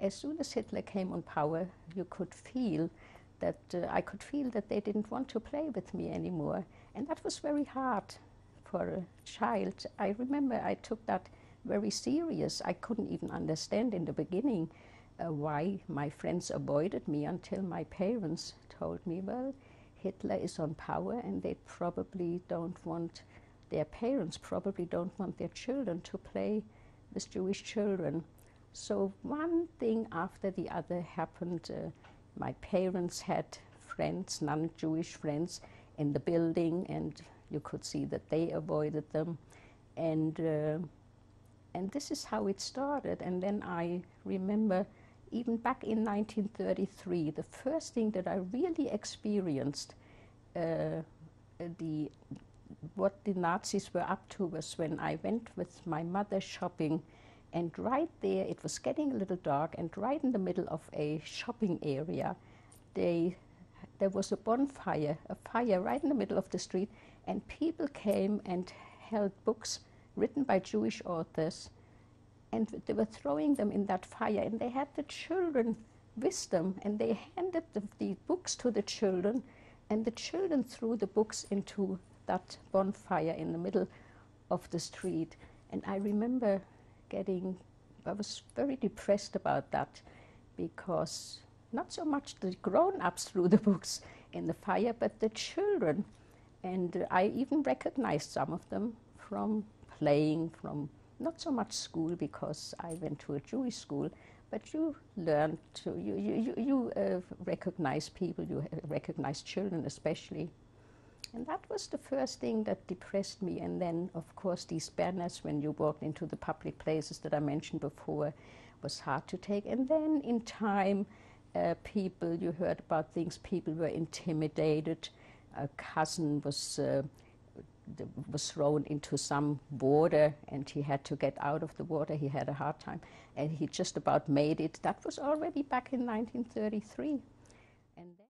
as soon as Hitler came on power, you could feel that I could feel that they didn't want to play with me anymore, and that was very hard for a child. I remember I took that very serious. I couldn't even understand in the beginning why my friends avoided me until my parents told me, well, Hitler is on power and they probably don't want, their parents probably don't want their children to play with Jewish children. So one thing after the other happened. My parents had friends, non-Jewish friends, in the building, and you could see that they avoided them. And this is how it started. And then I remember, even back in 1933, the first thing that I really experienced what the Nazis were up to was when I went with my mother shopping, and right there, it was getting a little dark, and right in the middle of a shopping area, there was a bonfire, a fire right in the middle of the street, and people came and held books written by Jewish authors, and they were throwing them in that fire, and they had the children with them, and they handed the books to the children, and the children threw the books into that bonfire in the middle of the street. And I remember I was very depressed about that, because not so much the grown-ups threw the books in the fire, but the children. And I even recognized some of them from playing, from not so much school, because I went to a Jewish school, but you learn to, you recognize people, you recognize children especially. And that was the first thing that depressed me. And then, of course, these banners, when you walked into the public places that I mentioned before, was hard to take. And then, in time, you heard about things, people were intimidated. A cousin was thrown into some water, and he had to get out of the water. He had a hard time, and he just about made it. That was already back in 1933. And then